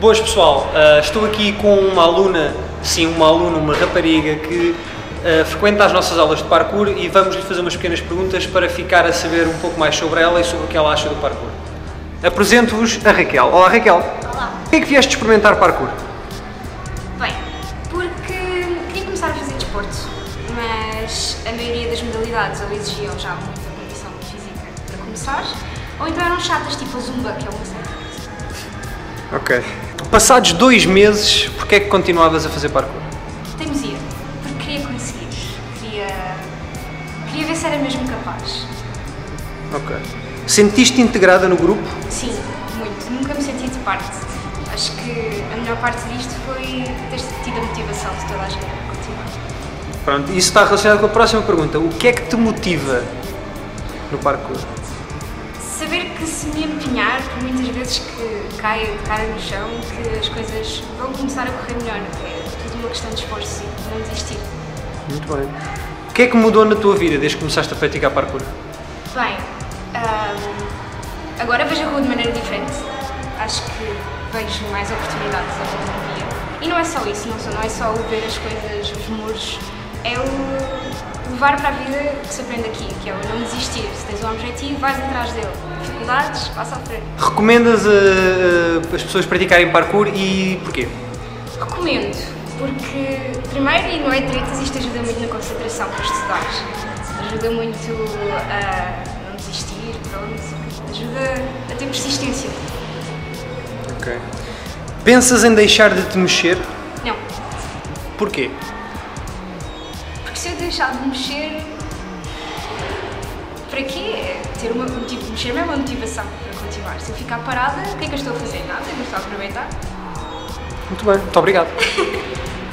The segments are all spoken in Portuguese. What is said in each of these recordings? Boas pessoal, estou aqui com uma aluna, sim, uma aluna, uma rapariga que frequenta as nossas aulas de parkour e vamos lhe fazer umas pequenas perguntas para ficar a saber um pouco mais sobre ela e sobre o que ela acha do parkour. Apresento-vos a Raquel. Olá Raquel. Olá. Porquê é que vieste experimentar parkour? Bem, porque queria começar a fazer desporto, mas a maioria das modalidades ou exigiam já muita condição física para começar, ou então eram chatas tipo o Zumba, que é uma série. Ok. Passados 2 meses, porquê é que continuavas a fazer parkour? Teimosia, porque queria conseguir, queria ver se era mesmo capaz. Ok. Sentiste integrada no grupo? Sim, muito. Nunca me senti de parte. Acho que a melhor parte disto foi ter tido a motivação de toda a gente a continuar. Pronto, isso está relacionado com a próxima pergunta. O que é que te motiva no parkour? Saber que se me empenhar, por muitas vezes que caio de cara no chão, que as coisas vão começar a correr melhor, é tudo uma questão de esforço e de não desistir. Muito bem. O que é que mudou na tua vida desde que começaste a praticar parkour? Bem, agora vejo a rua de maneira diferente. Acho que vejo mais oportunidades a dia. E não é só isso, não é só o ver as coisas, os muros, é o levar para a vida que se aprende aqui, que é o não desistir. Se tens um objetivo, vais atrás dele. Dificuldades, passa à frente. Recomendas as pessoas praticarem parkour e porquê? Recomendo, porque primeiro, e não é tretas, isto ajuda muito na concentração para estudares. Ajuda muito a não desistir, pronto. Ajuda a ter persistência. Ok. Pensas em deixar de te mexer? Não. Porquê? Se eu deixar de mexer, para quê? Ter uma motivação, mexer é uma motivação para continuar. Se eu ficar parada, o que é que eu estou a fazer? Nada, eu estou a aproveitar. Muito bem, muito obrigado.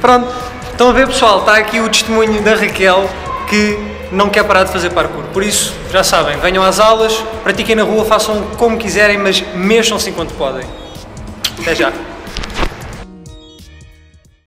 Pronto, estão a ver pessoal, está aqui o testemunho da Raquel que não quer parar de fazer parkour. Por isso, já sabem, venham às aulas, pratiquem na rua, façam como quiserem, mas mexam-se enquanto podem. Até já.